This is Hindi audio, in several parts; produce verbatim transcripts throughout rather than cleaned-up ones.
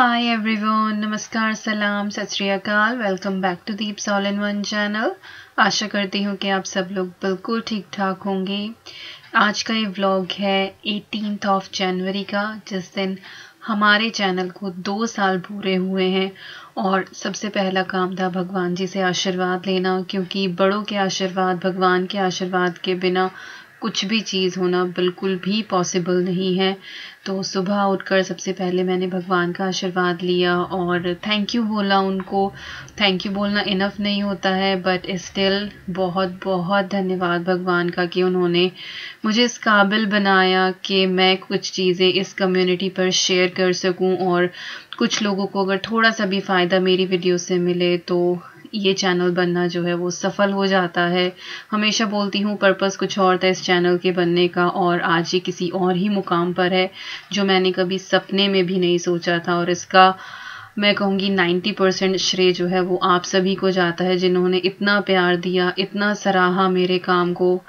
Hi everyone, नमस्कार, सलाम, सत श्री अकाल। Welcome back to Deeps all in one channel. आशा करती हूँ कि आप सब लोग बिल्कुल ठीक ठाक होंगे। आज का ये व्लॉग है एटीन्थ ऑफ जनवरी का, जिस दिन हमारे चैनल को दो साल पूरे हुए हैं। और सबसे पहला काम था भगवान जी से आशीर्वाद लेना, क्योंकि बड़ों के आशीर्वाद, भगवान के आशीर्वाद के बिना कुछ भी चीज़ होना बिल्कुल भी पॉसिबल नहीं है। तो सुबह उठकर सबसे पहले मैंने भगवान का आशीर्वाद लिया और थैंक यू बोला उनको। थैंक यू बोलना इनफ नहीं होता है, बट स्टिल बहुत बहुत धन्यवाद भगवान का कि उन्होंने मुझे इस काबिल बनाया कि मैं कुछ चीज़ें इस कम्युनिटी पर शेयर कर सकूं, और कुछ लोगों को अगर थोड़ा सा भी फ़ायदा मेरी वीडियो से मिले तो ये चैनल बनना जो है वो सफल हो जाता है। हमेशा बोलती हूँ पर्पज़ कुछ और था इस चैनल के बनने का, और आज ये किसी और ही मुकाम पर है जो मैंने कभी सपने में भी नहीं सोचा था। और इसका मैं कहूँगी नाइन्टी परसेंट श्रेय जो है वो आप सभी को जाता है, जिन्होंने इतना प्यार दिया, इतना सराहा मेरे काम को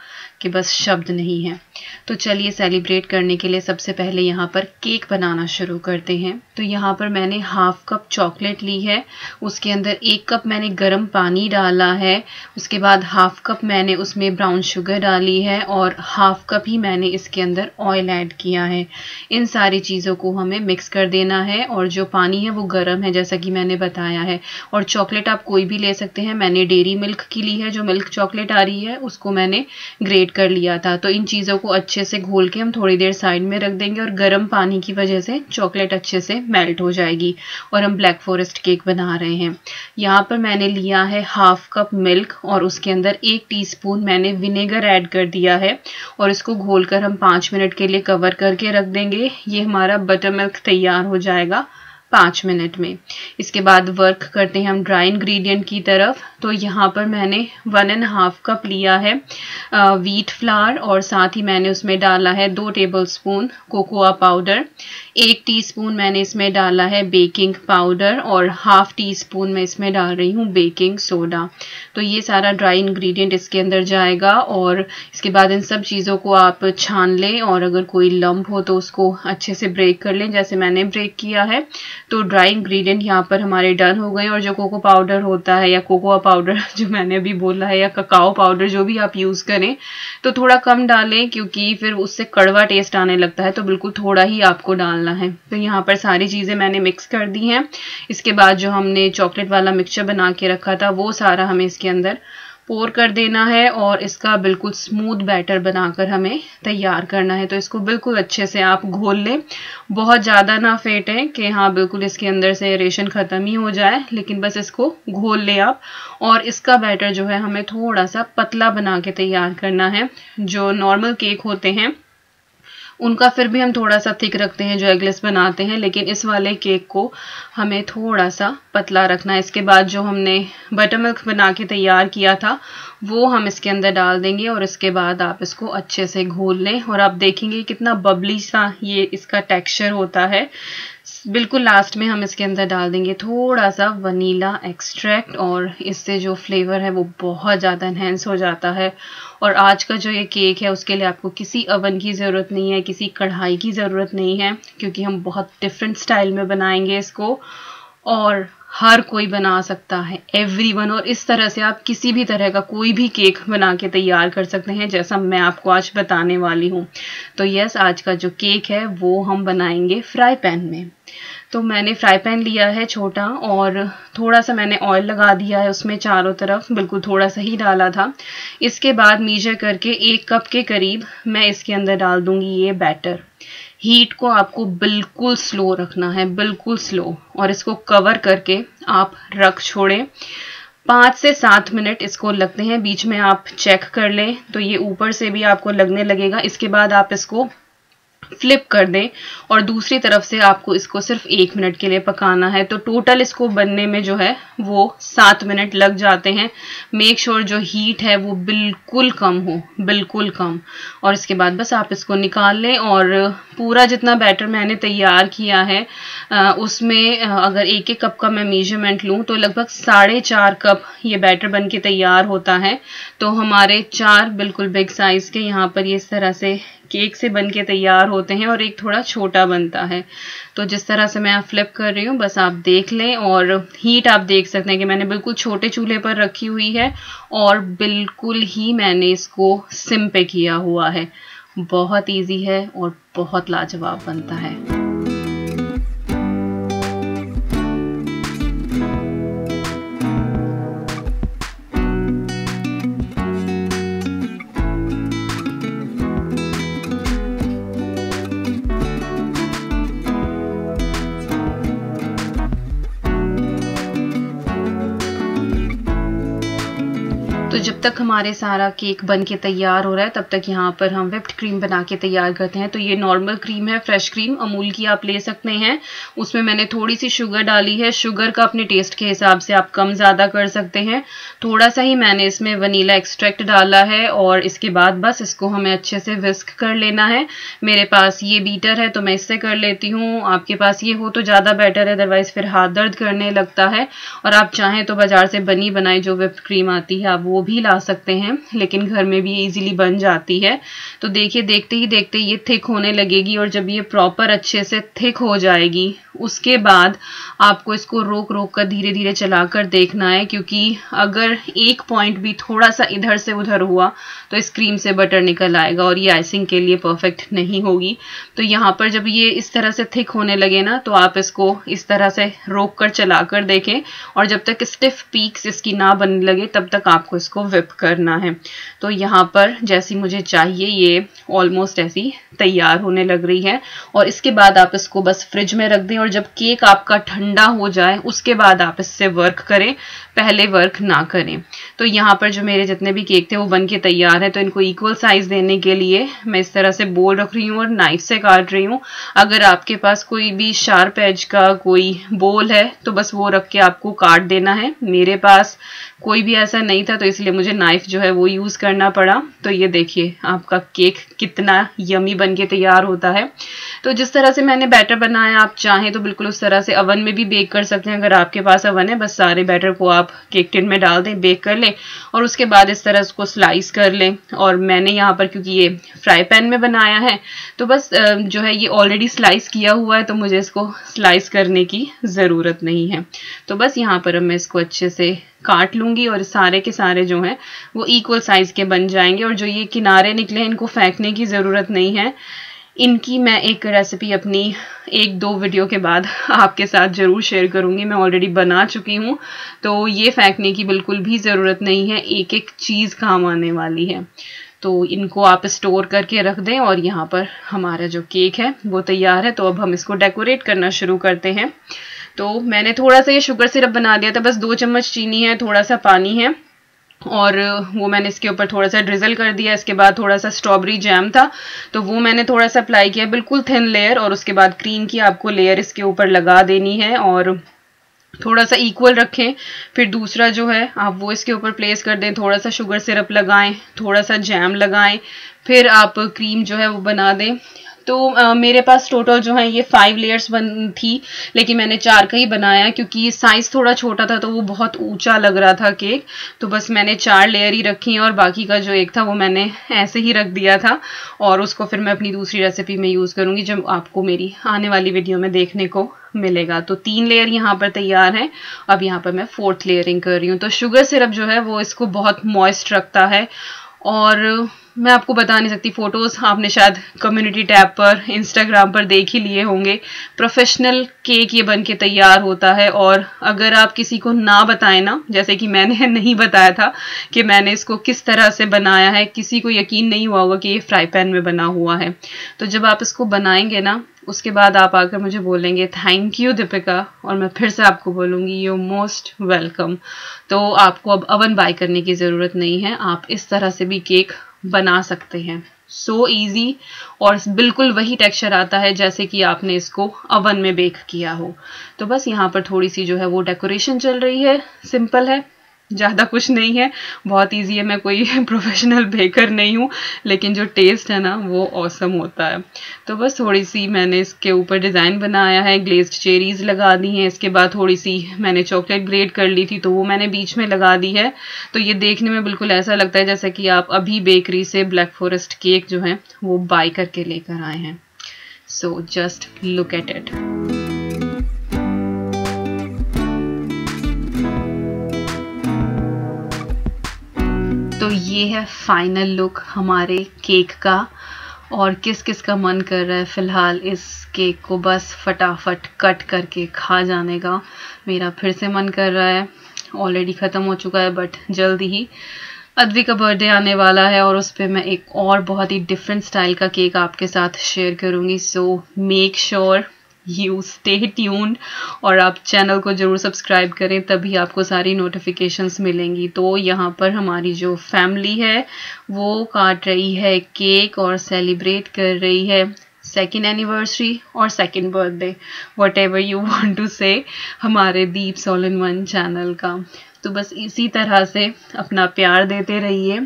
कि बस शब्द नहीं है। तो चलिए सेलिब्रेट करने के लिए सबसे पहले यहाँ पर केक बनाना शुरू करते हैं। तो यहाँ पर मैंने हाफ कप चॉकलेट ली है, उसके अंदर एक कप मैंने गर्म पानी डाला है, उसके बाद हाफ कप मैंने उसमें ब्राउन शुगर डाली है, और हाफ कप ही मैंने इसके अंदर ऑयल ऐड किया है। इन सारी चीज़ों को हमें मिक्स कर देना है, और जो पानी है वो गर्म है जैसा कि मैंने बताया है। और चॉकलेट आप कोई भी ले सकते हैं, मैंने डेयरी मिल्क की ली है, जो मिल्क चॉकलेट आ रही है उसको मैंने ग्रेट कर लिया था। तो इन चीज़ों को अच्छे से घोल के हम थोड़ी देर साइड में रख देंगे, और गर्म पानी की वजह से चॉकलेट अच्छे से मेल्ट हो जाएगी। और हम ब्लैक फॉरेस्ट केक बना रहे हैं। यहाँ पर मैंने लिया है हाफ कप मिल्क, और उसके अंदर एक टीस्पून मैंने विनेगर ऐड कर दिया है, और इसको घोलकर हम पाँच मिनट के लिए कवर करके रख देंगे। ये हमारा बटर मिल्क तैयार हो जाएगा पाँच मिनट में। इसके बाद वर्क करते हैं हम ड्राई इंग्रेडिएंट की तरफ। तो यहाँ पर मैंने वन एंड हाफ कप लिया है व्हीट फ्लावर, और साथ ही मैंने उसमें डाला है दो टेबलस्पून कोकोआ पाउडर, एक टीस्पून मैंने इसमें डाला है बेकिंग पाउडर, और हाफ टी स्पून मैं इसमें डाल रही हूँ बेकिंग सोडा। तो ये सारा ड्राई इंग्रेडिएंट इसके अंदर जाएगा, और इसके बाद इन सब चीज़ों को आप छान लें, और अगर कोई लम्ब हो तो उसको अच्छे से ब्रेक कर लें जैसे मैंने ब्रेक किया है। तो ड्राई इंग्रेडिएंट यहाँ पर हमारे डन हो गए, और जो कोको पाउडर होता है या कोकोआ पाउडर जो मैंने अभी बोला है, या ककाओ पाउडर, जो भी आप यूज़ करें तो थोड़ा कम डालें, क्योंकि फिर उससे कड़वा टेस्ट आने लगता है। तो बिल्कुल थोड़ा ही आपको डालना है। तो यहाँ पर सारी चीज़ें मैंने मिक्स कर दी हैं। इसके बाद जो हमने चॉकलेट वाला मिक्सचर बना के रखा था वो सारा हमें इसके अंदर पोर कर देना है, और इसका बिल्कुल स्मूथ बैटर बनाकर हमें तैयार करना है। तो इसको बिल्कुल अच्छे से आप घोल लें, बहुत ज़्यादा ना फेंटें कि हाँ बिल्कुल इसके अंदर से रेशन ख़त्म ही हो जाए, लेकिन बस इसको घोल लें आप। और इसका बैटर जो है हमें थोड़ा सा पतला बना के तैयार करना है। जो नॉर्मल केक होते हैं उनका फिर भी हम थोड़ा सा थिक रखते हैं जो एगलेस बनाते हैं, लेकिन इस वाले केक को हमें थोड़ा सा पतला रखना है। इसके बाद जो हमने बटर मिल्क बना के तैयार किया था वो हम इसके अंदर डाल देंगे, और इसके बाद आप इसको अच्छे से घोल लें। और आप देखेंगे कितना बबली सा ये इसका टेक्सचर होता है। बिल्कुल लास्ट में हम इसके अंदर डाल देंगे थोड़ा सा वनीला एक्सट्रैक्ट, और इससे जो फ्लेवर है वो बहुत ज़्यादा एनहेंस हो जाता है। और आज का जो ये केक है उसके लिए आपको किसी अवन की ज़रूरत नहीं है, किसी कढ़ाई की ज़रूरत नहीं है, क्योंकि हम बहुत डिफरेंट स्टाइल में बनाएंगे इसको, और हर कोई बना सकता है, एवरीवन। और इस तरह से आप किसी भी तरह का कोई भी केक बना के तैयार कर सकते हैं, जैसा मैं आपको आज बताने वाली हूँ। तो यस, आज का जो केक है वो हम बनाएंगे फ्राई पैन में। तो मैंने फ्राई पैन लिया है छोटा, और थोड़ा सा मैंने ऑयल लगा दिया है उसमें चारों तरफ, बिल्कुल थोड़ा सा ही डाला था। इसके बाद मीजर करके एक कप के करीब मैं इसके अंदर डाल दूँगी ये बैटर। हीट को आपको बिल्कुल स्लो रखना है, बिल्कुल स्लो, और इसको कवर करके आप रख छोड़ें। पाँच से सात मिनट इसको लगते हैं, बीच में आप चेक कर लें तो ये ऊपर से भी आपको लगने लगेगा। इसके बाद आप इसको फ्लिप कर दें, और दूसरी तरफ से आपको इसको सिर्फ एक मिनट के लिए पकाना है। तो टोटल इसको बनने में जो है वो सात मिनट लग जाते हैं। मेक श्योर जो हीट है वो बिल्कुल कम हो, बिल्कुल कम। और इसके बाद बस आप इसको निकाल लें, और पूरा जितना बैटर मैंने तैयार किया है उसमें अगर एक एक कप का मैं मेजरमेंट लूँ तो लगभग साढ़े चार कप ये बैटर बन के तैयार होता है। तो हमारे चार बिल्कुल बिग साइज़ के यहाँ पर ये इस तरह से केक से बन के तैयार होते हैं और एक थोड़ा छोटा बनता है। तो जिस तरह से मैं फ्लिप कर रही हूँ बस आप देख लें, और हीट आप देख सकते हैं कि मैंने बिल्कुल छोटे चूल्हे पर रखी हुई है और बिल्कुल ही मैंने इसको सिम पे किया हुआ है। बहुत ईजी है और बहुत लाजवाब बनता है। जब तक हमारे सारा केक बन के तैयार हो रहा है तब तक यहाँ पर हम व्हिप्ड क्रीम बना के तैयार करते हैं। तो ये नॉर्मल क्रीम है, फ्रेश क्रीम अमूल की आप ले सकते हैं। उसमें मैंने थोड़ी सी शुगर डाली है। शुगर का अपने टेस्ट के हिसाब से आप कम ज़्यादा कर सकते हैं। थोड़ा सा ही मैंने इसमें वनीला एक्सट्रैक्ट डाला है और इसके बाद बस इसको हमें अच्छे से विस्क कर लेना है। मेरे पास ये बीटर है तो मैं इससे कर लेती हूँ, आपके पास ये हो तो ज़्यादा बेटर है, अदरवाइज़ फिर हाथ दर्द करने लगता है। और आप चाहें तो बाजार से बनी बनाई जो व्हिप्ड क्रीम आती है आप वो भी ला सकते हैं, लेकिन घर में भी इजीली बन जाती है। तो देखिए देखते ही देखते ये थिक होने लगेगी और जब ये प्रॉपर अच्छे से थिक हो जाएगी उसके बाद आपको इसको रोक रोक कर धीरे धीरे चलाकर देखना है, क्योंकि अगर एक पॉइंट भी थोड़ा सा इधर से उधर हुआ तो इस क्रीम से बटर निकल आएगा और ये आइसिंग के लिए परफेक्ट नहीं होगी। तो यहाँ पर जब ये इस तरह से थिक होने लगे ना तो आप इसको इस तरह से रोक कर चला कर देखें और जब तक स्टिफ पीक्स इसकी ना बनने लगे तब तक आपको इसको व्हिप करना है। तो यहाँ पर जैसी मुझे चाहिए ये ऑलमोस्ट ऐसी तैयार होने लग रही है और इसके बाद आप इसको बस फ्रिज में रख दें और जब केक आपका ठंडा हो जाए उसके बाद आप इससे वर्क करें, पहले वर्क ना करें। तो यहाँ पर जो मेरे जितने भी केक थे वो बन के तैयार हैं। तो इनको इक्वल साइज देने के लिए मैं इस तरह से बोल रख रही हूँ और नाइफ से काट रही हूँ। अगर आपके पास कोई भी शार्प एज का कोई बोल है तो बस वो रख के आपको काट देना है। मेरे पास कोई भी ऐसा नहीं था तो इसलिए मुझे नाइफ जो है वो यूज़ करना पड़ा। तो ये देखिए आपका केक कितना यमी बन के तैयार होता है। तो जिस तरह से मैंने बैटर बनाया आप चाहें तो बिल्कुल उस तरह से अवन में भी बेक कर सकते हैं। अगर आपके पास अवन है बस सारे बैटर को आप केक टिन में डाल दें, बेक कर लें और उसके बाद इस तरह उसको स्लाइस कर लें। और मैंने यहाँ पर क्योंकि ये फ्राई पैन में बनाया है तो बस जो है ये ऑलरेडी स्लाइस किया हुआ है तो मुझे इसको स्लाइस करने की ज़रूरत नहीं है। तो बस यहाँ पर मैं इसको अच्छे से काट लूँगी और सारे के सारे जो हैं वो इक्वल साइज़ के बन जाएंगे। और जो ये किनारे निकले इनको फेंकने की ज़रूरत नहीं है। इनकी मैं एक रेसिपी अपनी एक दो वीडियो के बाद आपके साथ ज़रूर शेयर करूँगी, मैं ऑलरेडी बना चुकी हूँ। तो ये फेंकने की बिल्कुल भी ज़रूरत नहीं है, एक एक चीज़ काम आने वाली है। तो इनको आप स्टोर करके रख दें और यहाँ पर हमारा जो केक है वो तैयार है। तो अब हम इसको डेकोरेट करना शुरू करते हैं। तो मैंने थोड़ा सा ये शुगर सिरप बना दिया था, बस दो चम्मच चीनी है, थोड़ा सा पानी है और वो मैंने इसके ऊपर थोड़ा सा ड्रिजल कर दिया। इसके बाद थोड़ा सा स्ट्रॉबेरी जैम था तो वो मैंने थोड़ा सा अप्लाई किया, बिल्कुल थिन लेयर। और उसके बाद क्रीम की आपको लेयर इसके ऊपर लगा देनी है और थोड़ा सा इक्वल रखें। फिर दूसरा जो है आप वो इसके ऊपर प्लेस कर दें, थोड़ा सा शुगर सिरप लगाएं, थोड़ा सा जैम लगाएं, फिर आप क्रीम जो है वो बना दें। तो आ, मेरे पास टोटल जो है ये फाइव लेयर्स बन थी, लेकिन मैंने चार का ही बनाया क्योंकि साइज़ थोड़ा छोटा था तो वो बहुत ऊंचा लग रहा था केक। तो बस मैंने चार लेयर ही रखी और बाकी का जो एक था वो मैंने ऐसे ही रख दिया था और उसको फिर मैं अपनी दूसरी रेसिपी में यूज़ करूँगी जब आपको मेरी आने वाली वीडियो में देखने को मिलेगा। तो तीन लेयर यहाँ पर तैयार हैं। अब यहाँ पर मैं फोर्थ लेयरिंग कर रही हूँ। तो शुगर सिरप जो है वो इसको बहुत मॉइस्ट रखता है और मैं आपको बता नहीं सकती, फ़ोटोज़ आपने शायद कम्युनिटी टैब पर इंस्टाग्राम पर देख ही लिए होंगे। प्रोफेशनल केक ये बन के तैयार होता है और अगर आप किसी को ना बताएं ना, जैसे कि मैंने नहीं बताया था कि मैंने इसको किस तरह से बनाया है, किसी को यकीन नहीं हुआ होगा कि ये फ्राई पैन में बना हुआ है। तो जब आप इसको बनाएंगे ना उसके बाद आप आकर मुझे बोलेंगे थैंक यू दीपिका, और मैं फिर से आपको बोलूँगी यू मोस्ट वेलकम। तो आपको अब अवन बाय करने की ज़रूरत नहीं है, आप इस तरह से भी केक बना सकते हैं। सो ईजी और बिल्कुल वही टेक्सचर आता है जैसे कि आपने इसको अवन में बेक किया हो। तो बस यहाँ पर थोड़ी सी जो है वो डेकोरेशन चल रही है, सिंपल है। ज़्यादा कुछ नहीं है, बहुत इजी है। मैं कोई प्रोफेशनल बेकर नहीं हूँ, लेकिन जो टेस्ट है ना वो ऑसम होता है। तो बस थोड़ी सी मैंने इसके ऊपर डिज़ाइन बनाया है, ग्लेज्ड चेरीज़ लगा दी हैं। इसके बाद थोड़ी सी मैंने चॉकलेट ग्रेट कर ली थी तो वो मैंने बीच में लगा दी है। तो ये देखने में बिल्कुल ऐसा लगता है जैसा कि आप अभी बेकरी से ब्लैक फॉरेस्ट केक जो है वो बाय करके लेकर आए हैं। So just look at it. तो ये है फाइनल लुक हमारे केक का। और किस किस का मन कर रहा है फ़िलहाल इस केक को बस फटाफट कट करके खा जाने का। मेरा फिर से मन कर रहा है, ऑलरेडी ख़त्म हो चुका है बट जल्दी ही अद्वी का बर्थडे आने वाला है और उस पर मैं एक और बहुत ही डिफरेंट स्टाइल का केक आपके साथ शेयर करूँगी। So make sure you stay tuned और आप चैनल को ज़रूर सब्सक्राइब करें, तभी आपको सारी नोटिफिकेशंस मिलेंगी। तो यहाँ पर हमारी जो फैमिली है वो काट रही है केक और सेलिब्रेट कर रही है सेकेंड एनिवर्सरी और second birthday, whatever you want to say, हमारे Deeps all in one channel का। तो बस इसी तरह से अपना प्यार देते रहिए।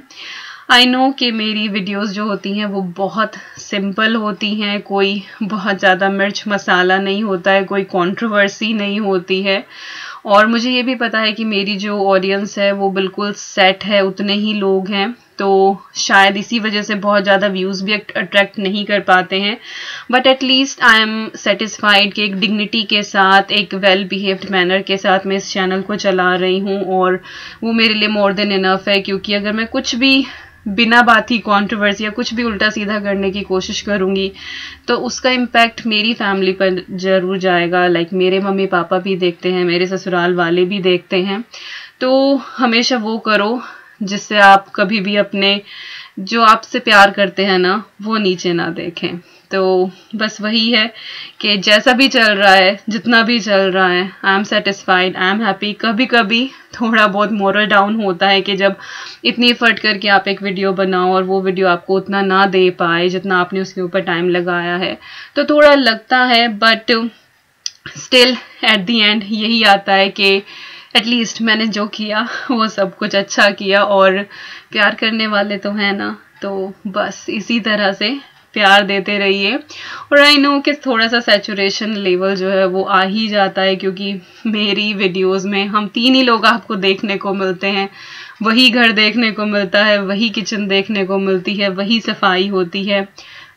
आई नो कि मेरी वीडियोस जो होती हैं वो बहुत सिंपल होती हैं, कोई बहुत ज़्यादा मिर्च मसाला नहीं होता है, कोई कंट्रोवर्सी नहीं होती है। और मुझे ये भी पता है कि मेरी जो ऑडियंस है वो बिल्कुल सेट है, उतने ही लोग हैं, तो शायद इसी वजह से बहुत ज़्यादा व्यूज़ भी अट्रैक्ट नहीं कर पाते हैं। But at least I am satisfied कि एक डिग्निटी के साथ, एक वेल बिहेव्ड मैनर के साथ मैं इस चैनल को चला रही हूँ और वो मेरे लिए मोर देन इनफ है। क्योंकि अगर मैं कुछ भी बिना बाती कंट्रोवर्सी या कुछ भी उल्टा सीधा करने की कोशिश करूँगी तो उसका इम्पैक्ट मेरी फैमिली पर ज़रूर जाएगा। लाइक मेरे मम्मी पापा भी देखते हैं, मेरे ससुराल वाले भी देखते हैं। तो हमेशा वो करो जिससे आप कभी भी अपने जो आपसे प्यार करते हैं ना वो नीचे ना देखें। तो बस वही है कि जैसा भी चल रहा है, जितना भी चल रहा है, I am satisfied, I am happy. कभी कभी थोड़ा बहुत मोरल डाउन होता है कि जब इतनी एफर्ट करके आप एक वीडियो बनाओ और वो वीडियो आपको उतना ना दे पाए जितना आपने उसके ऊपर टाइम लगाया है, तो थोड़ा लगता है। But still at the end यही आता है कि एटलीस्ट मैंने जो किया वो सब कुछ अच्छा किया और प्यार करने वाले तो हैं ना। तो बस इसी तरह से प्यार देते रहिए। और आई नो कि थोड़ा सा सैचुरेशन लेवल जो है वो आ ही जाता है, क्योंकि मेरी वीडियोस में हम तीन ही लोग आपको देखने को मिलते हैं, वही घर देखने को मिलता है, वही किचन देखने को मिलती है, वही सफाई होती है।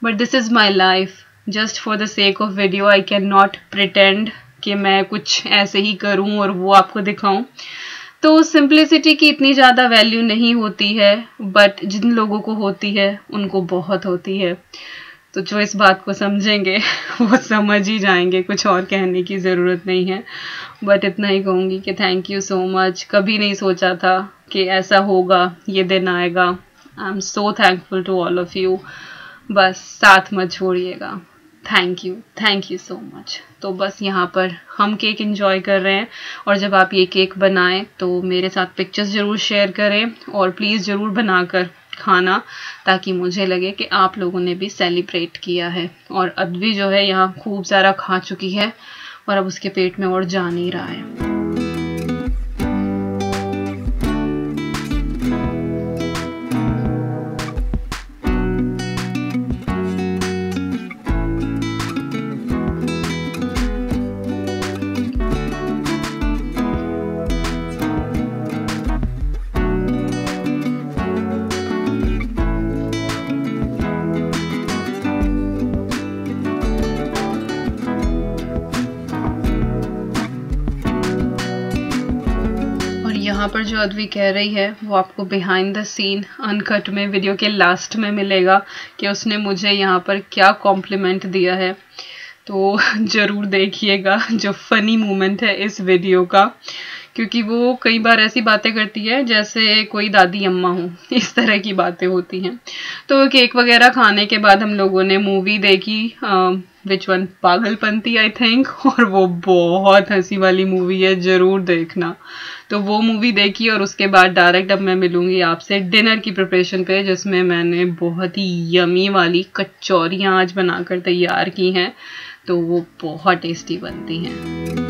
But this is my life. Just for the sake of video I can not pretend कि मैं कुछ ऐसे ही करूं और वो आपको दिखाऊं। तो सिंप्लिसिटी की इतनी ज़्यादा वैल्यू नहीं होती है, बट जिन लोगों को होती है उनको बहुत होती है। तो जो इस बात को समझेंगे वो समझ ही जाएंगे, कुछ और कहने की ज़रूरत नहीं है। बट इतना ही कहूँगी कि थैंक यू सो मच। कभी नहीं सोचा था कि ऐसा होगा, ये दिन आएगा। I am so thankful to all of you. बस साथ मत छोड़िएगा। Thank you, thank you so much. तो बस यहाँ पर हम केक एंजॉय कर रहे हैं और जब आप ये केक बनाएं तो मेरे साथ पिक्चर्स ज़रूर शेयर करें और प्लीज़ ज़रूर बनाकर खाना, ताकि मुझे लगे कि आप लोगों ने भी सेलिब्रेट किया है। और अद्वी जो है यहाँ खूब सारा खा चुकी है और अब उसके पेट में और जा नहीं रहा है। यहाँ पर जो अद्वी कह रही है वो आपको बिहाइंड द सीन अनकट में वीडियो के लास्ट में मिलेगा कि उसने मुझे यहाँ पर क्या कॉम्प्लीमेंट दिया है। तो ज़रूर देखिएगा जो फ़नी मोमेंट है इस वीडियो का, क्योंकि वो कई बार ऐसी बातें करती है जैसे कोई दादी अम्मा हो, इस तरह की बातें होती हैं। तो केक वगैरह खाने के बाद हम लोगों ने मूवी देखी, विच वन, पागलपंती आई थिंक, और वो बहुत हंसी वाली मूवी है, ज़रूर देखना। तो वो मूवी देखी और उसके बाद डायरेक्ट अब मैं मिलूँगी आपसे डिनर की प्रिपरेशन पे, जिसमें मैंने बहुत ही यमी वाली कचौरियाँ आज बनाकर तैयार की हैं। तो वो बहुत टेस्टी बनती हैं।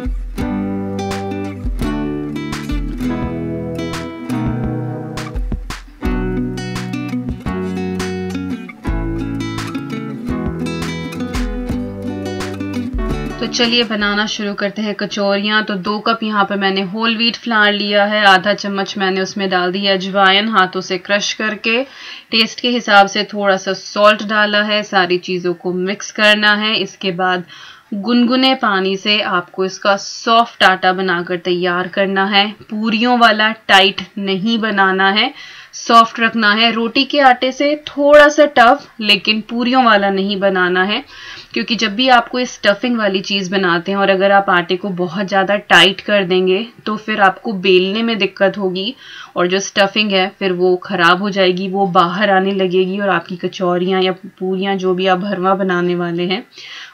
तो चलिए बनाना शुरू करते हैं कचौरियाँ। तो दो कप यहाँ पे मैंने होल व्हीट फ्लावर लिया है, आधा चम्मच मैंने उसमें डाल दिया अजवाइन हाथों से क्रश करके, टेस्ट के हिसाब से थोड़ा सा सॉल्ट डाला है। सारी चीज़ों को मिक्स करना है। इसके बाद गुनगुने पानी से आपको इसका सॉफ्ट आटा बनाकर तैयार करना है। पूरियों वाला टाइट नहीं बनाना है, सॉफ्ट रखना है। रोटी के आटे से थोड़ा सा टफ, लेकिन पूरियों वाला नहीं बनाना है, क्योंकि जब भी आपको इस स्टफिंग वाली चीज़ बनाते हैं और अगर आप आटे को बहुत ज़्यादा टाइट कर देंगे तो फिर आपको बेलने में दिक्कत होगी और जो स्टफिंग है फिर वो ख़राब हो जाएगी, वो बाहर आने लगेगी और आपकी कचौरियाँ या पूरियाँ जो भी आप भरवा बनाने वाले हैं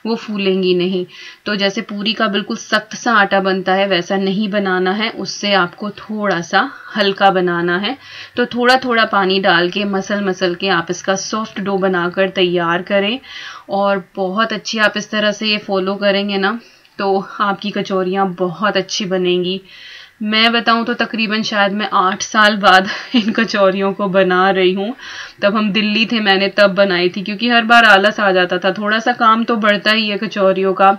वो फूलेंगी नहीं। तो जैसे पूरी का बिल्कुल सख्त सा आटा बनता है वैसा नहीं बनाना है, उससे आपको थोड़ा सा हल्का बनाना है। तो थोड़ा थोड़ा पानी डाल के मसल मसल के आप इसका सॉफ्ट डो बनाकर तैयार करें और बहुत अच्छी आप इस तरह से ये फॉलो करेंगे ना तो आपकी कचौरियाँ बहुत अच्छी बनेंगी। मैं बताऊं तो तकरीबन शायद मैं आठ साल बाद इन कचौरियों को बना रही हूं। तब हम दिल्ली थे, मैंने तब बनाई थी, क्योंकि हर बार आलस आ जाता था। थोड़ा सा काम तो बढ़ता ही है कचौरियों का,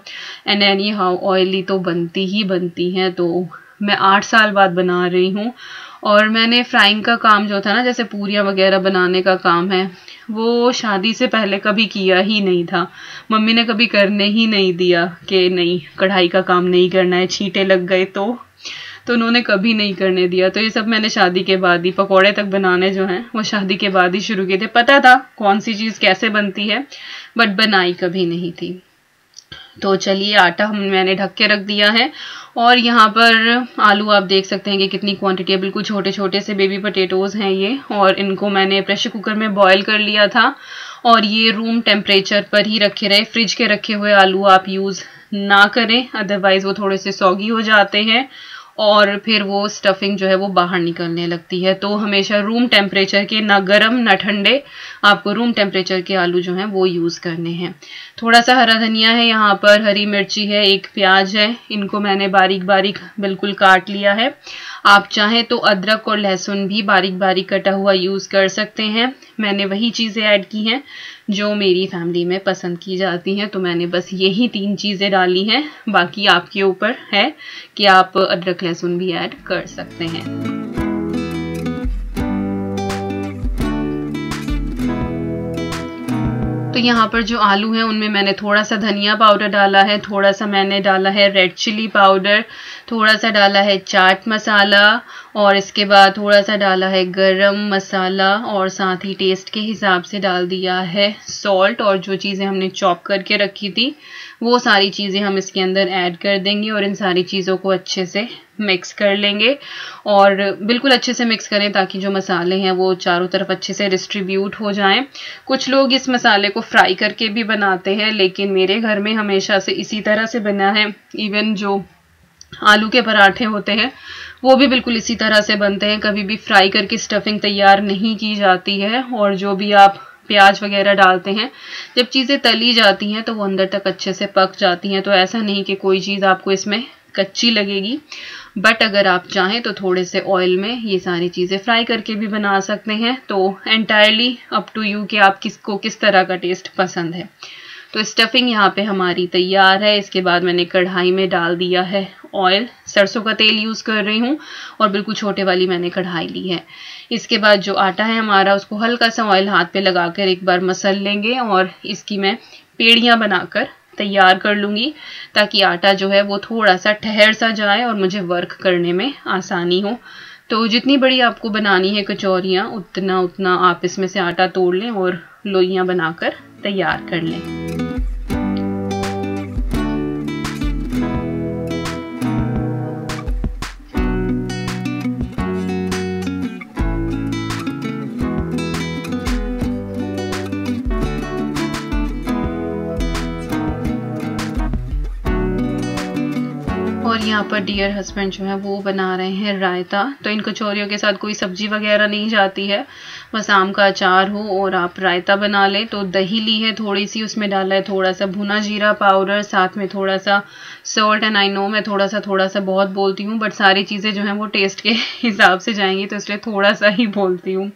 एंड एनी हाउ ऑयली तो बनती ही बनती हैं। तो मैं आठ साल बाद बना रही हूं और मैंने फ्राइंग का काम जो था ना, जैसे पूरियाँ वगैरह बनाने का काम है, वो शादी से पहले कभी किया ही नहीं था। मम्मी ने कभी करने ही नहीं दिया कि नहीं कढ़ाई का काम नहीं करना है, छींटे लग गए तो तो उन्होंने कभी नहीं करने दिया। तो ये सब मैंने शादी के बाद ही, पकोड़े तक बनाने जो हैं वो शादी के बाद ही शुरू किए थे। पता था कौन सी चीज़ कैसे बनती है बट बनाई कभी नहीं थी। तो चलिए आटा हम मैंने ढक के रख दिया है और यहाँ पर आलू आप देख सकते हैं कि कितनी क्वांटिटी है, बिल्कुल छोटे छोटे से बेबी पोटैटोज़ हैं ये, और इनको मैंने प्रेशर कुकर में बॉयल कर लिया था और ये रूम टेम्परेचर पर ही रखे रहे। फ्रिज के रखे हुए आलू आप यूज़ ना करें, अदरवाइज़ वो थोड़े से सॉगी हो जाते हैं और फिर वो स्टफिंग जो है वो बाहर निकलने लगती है। तो हमेशा रूम टेम्परेचर के, ना गर्म ना ठंडे, आपको रूम टेम्परेचर के आलू जो हैं वो यूज़ करने हैं। थोड़ा सा हरा धनिया है यहाँ पर, हरी मिर्ची है, एक प्याज है, इनको मैंने बारीक बारीक बिल्कुल काट लिया है। आप चाहें तो अदरक और लहसुन भी बारीक बारीक कटा हुआ यूज़ कर सकते हैं। मैंने वही चीज़ें ऐड की हैं जो मेरी फैमिली में पसंद की जाती हैं, तो मैंने बस यही तीन चीज़ें डाली हैं। बाकी आपके ऊपर है कि आप अदरक लहसुन भी ऐड कर सकते हैं। तो यहाँ पर जो आलू हैं उनमें मैंने थोड़ा सा धनिया पाउडर डाला है, थोड़ा सा मैंने डाला है रेड चिली पाउडर, थोड़ा सा डाला है चाट मसाला और इसके बाद थोड़ा सा डाला है गरम मसाला और साथ ही टेस्ट के हिसाब से डाल दिया है सॉल्ट। और जो चीज़ें हमने चॉप करके रखी थी वो सारी चीज़ें हम इसके अंदर ऐड कर देंगे और इन सारी चीज़ों को अच्छे से मिक्स कर लेंगे। और बिल्कुल अच्छे से मिक्स करें ताकि जो मसाले हैं वो चारों तरफ अच्छे से डिस्ट्रीब्यूट हो जाएं। कुछ लोग इस मसाले को फ्राई करके भी बनाते हैं, लेकिन मेरे घर में हमेशा से इसी तरह से बना है। इवन जो आलू के पराठे होते हैं वो भी बिल्कुल इसी तरह से बनते हैं, कभी भी फ्राई करके स्टफिंग तैयार नहीं की जाती है। और जो भी आप प्याज वगैरह डालते हैं, जब चीज़ें तली जाती हैं तो वो अंदर तक अच्छे से पक जाती हैं। तो ऐसा नहीं कि कोई चीज़ आपको इसमें कच्ची लगेगी, बट अगर आप चाहें तो थोड़े से ऑयल में ये सारी चीज़ें फ्राई करके भी बना सकते हैं। तो एंटायरली अप टू यू कि आप किसको किस तरह का टेस्ट पसंद है। तो स्टफिंग यहाँ पे हमारी तैयार है। इसके बाद मैंने कढ़ाई में डाल दिया है ऑयल, सरसों का तेल यूज़ कर रही हूँ और बिल्कुल छोटे वाली मैंने कढ़ाई ली है। इसके बाद जो आटा है हमारा उसको हल्का सा ऑयल हाथ पे लगाकर एक बार मसल लेंगे और इसकी मैं पेड़ियाँ बनाकर तैयार कर लूँगी ताकि आटा जो है वो थोड़ा सा ठहर सा जाए और मुझे वर्क करने में आसानी हो। तो जितनी बड़ी आपको बनानी है कचौरियाँ उतना उतना आप इसमें से आटा तोड़ लें और लोइयाँ बनाकर तैयार कर लें। और यहाँ पर डियर हस्बैंड जो है वो बना रहे हैं रायता। तो इन कचौरियों के साथ कोई सब्जी वगैरह नहीं जाती है, बस आम का अचार हो और आप रायता बना लें। तो दही ली है थोड़ी सी, उसमें डाला है थोड़ा सा भुना जीरा पाउडर, साथ में थोड़ा सा सॉल्ट। एंड आई नो मैं थोड़ा सा थोड़ा सा बहुत बोलती हूँ, बट सारी चीज़ें जो हैं वो टेस्ट के हिसाब से जाएंगी तो इसलिए थोड़ा सा ही बोलती हूँ।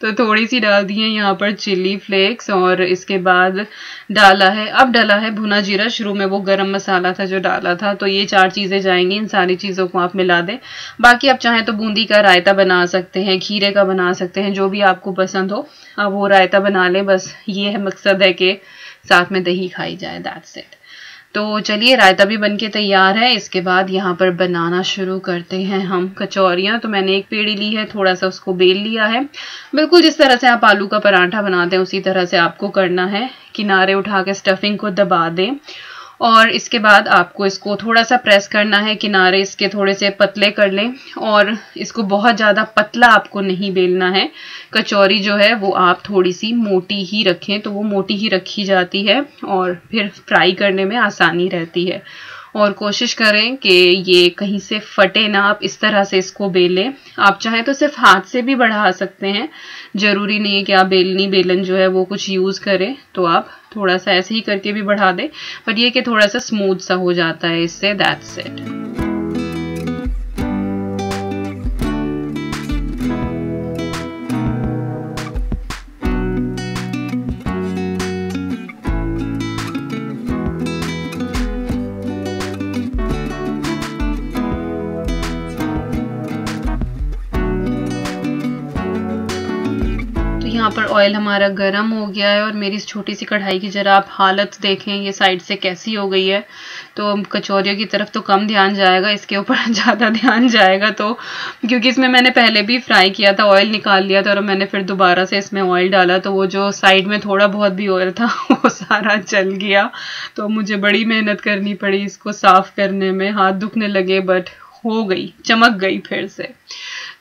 तो थोड़ी सी डाल दी है यहाँ पर चिली फ्लेक्स और इसके बाद डाला है, अब डाला है भुना जीरा, शुरू में वो गर्म मसाला था जो डाला था। तो ये चार चीज़ें जाएंगी, इन सारी चीज़ों को आप मिला दें। बाकी आप चाहें तो बूंदी का रायता बना सकते हैं, खीरे का बना सकते हैं, जो भी आपको पसंद हो आप वो रायता बना लें। बस ये है मकसद है कि साथ में दही खाई जाए, दैट्स इट। तो चलिए रायता भी बनके तैयार है। इसके बाद यहाँ पर बनाना शुरू करते हैं हम कचौरियाँ। तो मैंने एक पेड़ी ली है, थोड़ा सा उसको बेल लिया है, बिल्कुल जिस तरह से आप आलू का पराठा बनाते हैं उसी तरह से आपको करना है। किनारे उठा के स्टफिंग को दबा दें और इसके बाद आपको इसको थोड़ा सा प्रेस करना है, किनारे इसके थोड़े से पतले कर लें और इसको बहुत ज़्यादा पतला आपको नहीं बेलना है। कचौरी जो है वो आप थोड़ी सी मोटी ही रखें, तो वो मोटी ही रखी जाती है और फिर फ्राई करने में आसानी रहती है। और कोशिश करें कि ये कहीं से फटे ना, आप इस तरह से इसको बेलें। आप चाहें तो सिर्फ हाथ से भी बढ़ा सकते हैं, ज़रूरी नहीं है कि आप बेलनी बेलन जो है वो कुछ यूज़ करें, तो आप थोड़ा सा ऐसे ही करके भी बढ़ा दें। पर ये कि थोड़ा सा स्मूथ सा हो जाता है इससे, दैट्स इट। यहाँ पर ऑयल हमारा गर्म हो गया है और मेरी इस छोटी सी कढ़ाई की ज़रा आप हालत देखें, ये साइड से कैसी हो गई है। तो कचौरियों की तरफ तो कम ध्यान जाएगा, इसके ऊपर ज़्यादा ध्यान जाएगा। तो क्योंकि इसमें मैंने पहले भी फ्राई किया था, ऑयल निकाल लिया था और मैंने फिर दोबारा से इसमें ऑयल डाला, तो वो जो साइड में थोड़ा बहुत भी ऑयल था वो सारा जल गया। तो मुझे बड़ी मेहनत करनी पड़ी इसको साफ़ करने में, हाथ दुखने लगे, बट हो गई, चमक गई फिर से।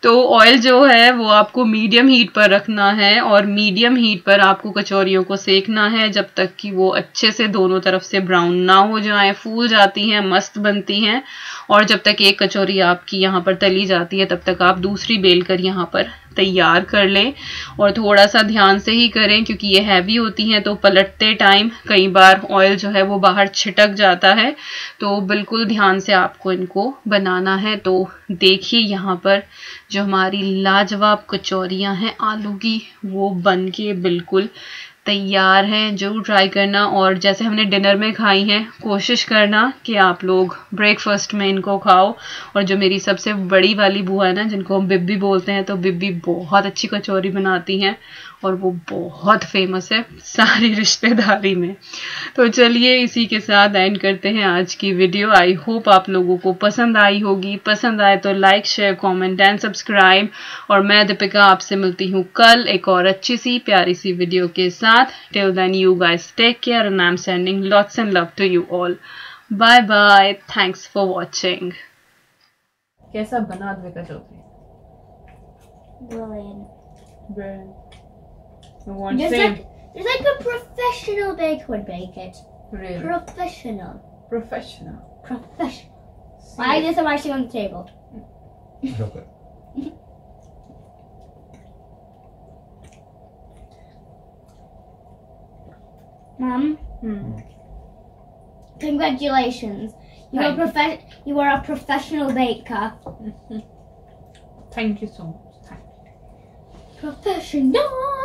तो ऑयल जो है वो आपको मीडियम हीट पर रखना है और मीडियम हीट पर आपको कचौरियों को सेकना है जब तक कि वो अच्छे से दोनों तरफ से ब्राउन ना हो जाएं। फूल जाती हैं, मस्त बनती हैं। और जब तक एक कचौरी आपकी यहाँ पर तली जाती है तब तक आप दूसरी बेल कर यहाँ पर तैयार कर लें। और थोड़ा सा ध्यान से ही करें क्योंकि ये हैवी होती हैं, तो पलटते टाइम कई बार ऑयल जो है वो बाहर छिटक जाता है, तो बिल्कुल ध्यान से आपको इनको बनाना है। तो देखिए यहाँ पर जो हमारी लाजवाब कचौरियाँ हैं आलू की, वो बनके बिल्कुल तैयार हैं। जरूर ट्राई करना और जैसे हमने डिनर में खाई हैं कोशिश करना कि आप लोग ब्रेकफास्ट में इनको खाओ। और जो मेरी सबसे बड़ी वाली बुआ है ना, जिनको हम बिब्बी बोलते हैं, तो बिब्बी बहुत अच्छी कचौरी बनाती हैं और वो बहुत फेमस है सारी रिश्तेदारी में। तो चलिए इसी के साथ एंड करते हैं आज की वीडियो। आई होप आप लोगों को पसंद आई होगी, पसंद आए तो like share comment and subscribe. और मैं दीपिका आपसे मिलती हूँ कल एक और अच्छी सी प्यारी सी वीडियो के साथ। Till then you guys take care and I am sending lots and love to you all. Bye bye, thanks for watching. कैसा बना Deepika Chaudhary? Just like, just like a professional baker would bake it. Really? Professional. Professional. Professional. Why is there some icing on the table? Chocolate. Mom. Hmm. Congratulations. You Thank are prof. You are a professional baker. Thank you so much. Thank you. Professional.